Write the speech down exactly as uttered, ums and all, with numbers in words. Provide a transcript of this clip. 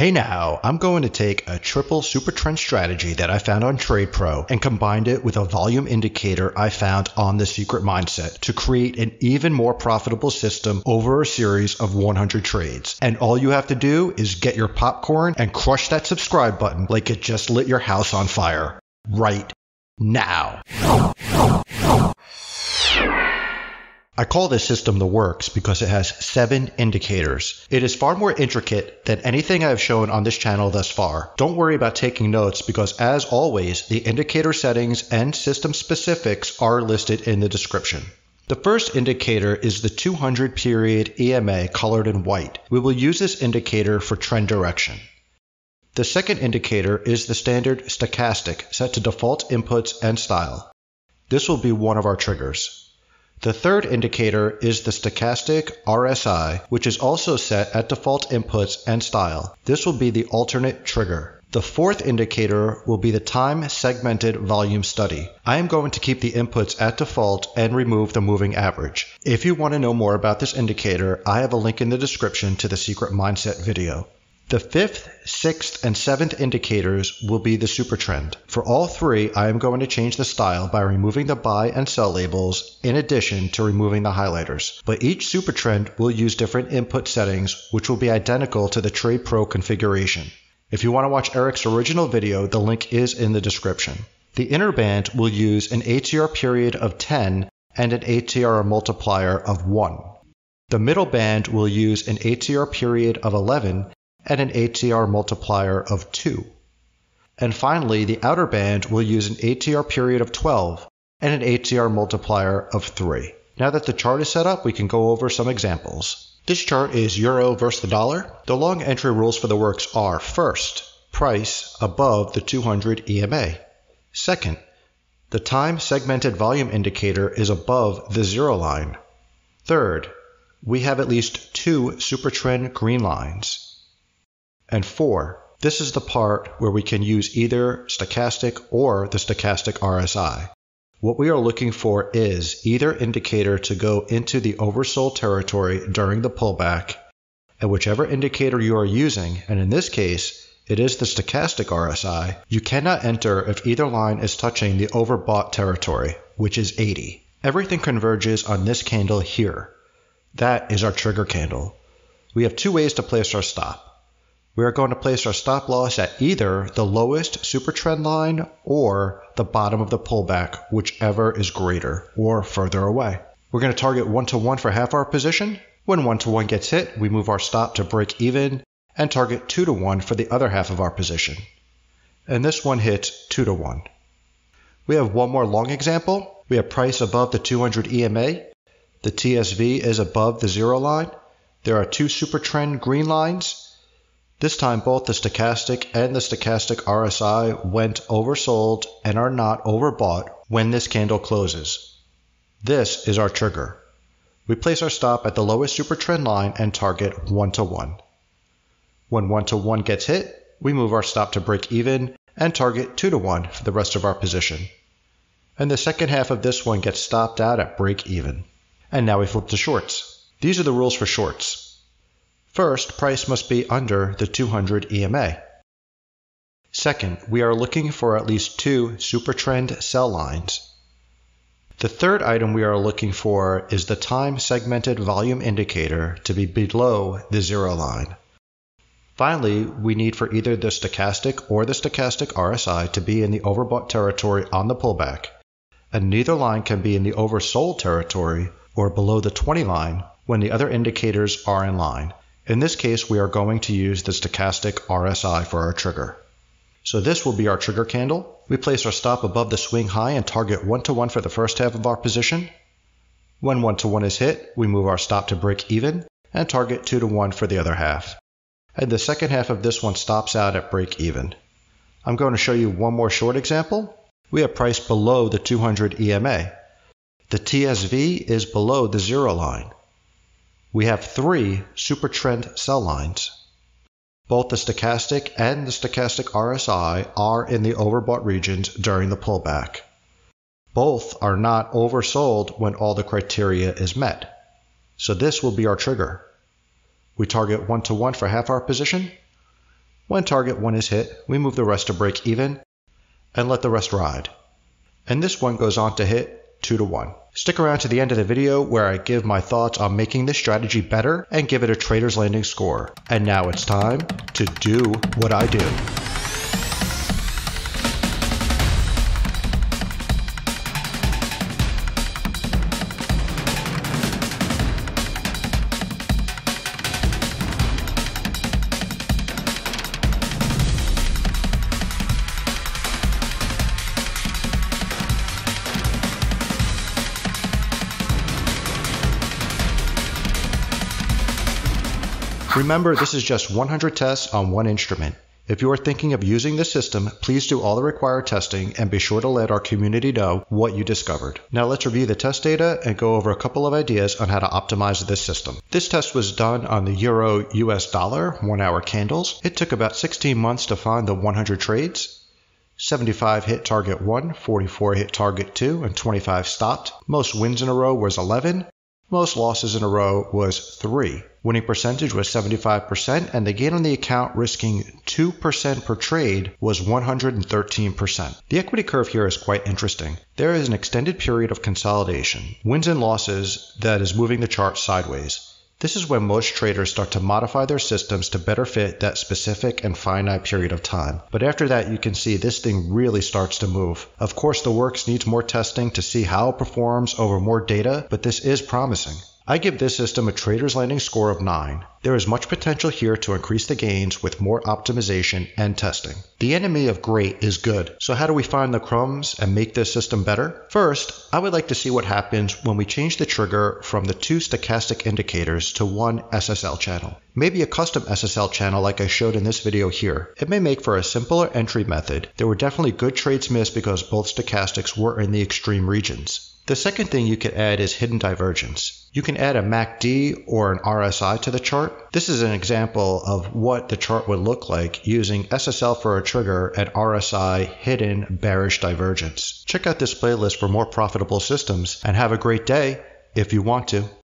Hey now, I'm going to take a triple SuperTrend strategy that I found on TradePro and combined it with a volume indicator I found on The Secret Mindset to create an even more profitable system over a series of one hundred trades. And all you have to do is get your popcorn and crush that subscribe button like it just lit your house on fire right now. I call this system The Works because it has seven indicators. It is far more intricate than anything I have shown on this channel thus far. Don't worry about taking notes because, as always, the indicator settings and system specifics are listed in the description. The first indicator is the two hundred period E M A colored in white. We will use this indicator for trend direction. The second indicator is the standard stochastic set to default inputs and style. This will be one of our triggers. The third indicator is the stochastic R S I, which is also set at default inputs and style. This will be the alternate trigger. The fourth indicator will be the time segmented volume study. I am going to keep the inputs at default and remove the moving average. If you want to know more about this indicator, I have a link in the description to the Secret Mindset video. The fifth, sixth, and seventh indicators will be the SuperTrend. For all three, I am going to change the style by removing the buy and sell labels in addition to removing the highlighters. But each SuperTrend will use different input settings, which will be identical to the TradePro configuration. If you want to watch Eric's original video, the link is in the description. The inner band will use an A T R period of ten and an A T R multiplier of one. The middle band will use an A T R period of eleven and an A T R multiplier of two. And finally, the outer band will use an A T R period of twelve and an A T R multiplier of three. Now that the chart is set up, we can go over some examples. This chart is euro versus the dollar. The long entry rules for The Works are: first, price above the two hundred E M A. Second, the time segmented volume indicator is above the zero line. Third, we have at least two SuperTrend green lines. And four, this is the part where we can use either stochastic or the stochastic R S I. What we are looking for is either indicator to go into the oversold territory during the pullback, and whichever indicator you are using, and in this case, it is the stochastic R S I, you cannot enter if either line is touching the overbought territory, which is eighty. Everything converges on this candle here. That is our trigger candle. We have two ways to place our stop. We are going to place our stop loss at either the lowest SuperTrend line or the bottom of the pullback, whichever is greater or further away. We're going to target one to one for half our position. When one to one gets hit, we move our stop to break even and target two to one for the other half of our position. And this one hits two to one. We have one more long example. We have price above the two hundred E M A. The T S V is above the zero line. There are two SuperTrend green lines. This time both the stochastic and the stochastic R S I went oversold and are not overbought when this candle closes. This is our trigger. We place our stop at the lowest SuperTrend line and target one to one. When one to one gets hit, we move our stop to break even and target two to one for the rest of our position. And the second half of this one gets stopped out at break even. And now we flip to shorts. These are the rules for shorts. First, price must be under the two hundred E M A. Second, we are looking for at least two SuperTrend sell lines. The third item we are looking for is the time segmented volume indicator to be below the zero line. Finally, we need for either the stochastic or the stochastic R S I to be in the overbought territory on the pullback, and neither line can be in the oversold territory or below the twenty line when the other indicators are in line. In this case, we are going to use the stochastic R S I for our trigger. So this will be our trigger candle. We place our stop above the swing high and target one to one for the first half of our position. When one to one is hit, we move our stop to break even and target two to one for the other half. And the second half of this one stops out at break even. I'm going to show you one more short example. We have price below the two hundred E M A. The T S V is below the zero line. We have three SuperTrend sell lines. Both the stochastic and the stochastic R S I are in the overbought regions during the pullback. Both are not oversold when all the criteria is met. So this will be our trigger. We target one to one for half our position. When target one is hit, we move the rest to break even and let the rest ride. And this one goes on to hit two to one. Stick around to the end of the video where I give my thoughts on making this strategy better and give it a Trader's Landing score. And now it's time to do what I do. Remember, this is just one hundred tests on one instrument. If you are thinking of using this system, please do all the required testing and be sure to let our community know what you discovered. Now let's review the test data and go over a couple of ideas on how to optimize this system. This test was done on the euro U S dollar one hour candles. It took about sixteen months to find the one hundred trades. seventy-five hit target one, forty-four hit target two, and twenty-five stopped. Most wins in a row was eleven. Most losses in a row was three. Winning percentage was seventy-five percent, and the gain on the account risking two percent per trade was one hundred thirteen percent. The equity curve here is quite interesting. There is an extended period of consolidation, wins and losses, that is moving the chart sideways. This is when most traders start to modify their systems to better fit that specific and finite period of time. But after that, you can see this thing really starts to move. Of course, the works needs more testing to see how it performs over more data, but this is promising. I give this system a Trader's Landing score of nine. There is much potential here to increase the gains with more optimization and testing. The enemy of great is good. So how do we find the crumbs and make this system better? First, I would like to see what happens when we change the trigger from the two stochastic indicators to one S S L channel. Maybe a custom S S L channel like I showed in this video here. It may make for a simpler entry method. There were definitely good trades missed because both stochastics were in the extreme regions. The second thing you can add is hidden divergence. You can add a M A C D or an R S I to the chart. This is an example of what the chart would look like using S S L for a trigger and R S I hidden bearish divergence. Check out this playlist for more profitable systems and have a great day if you want to.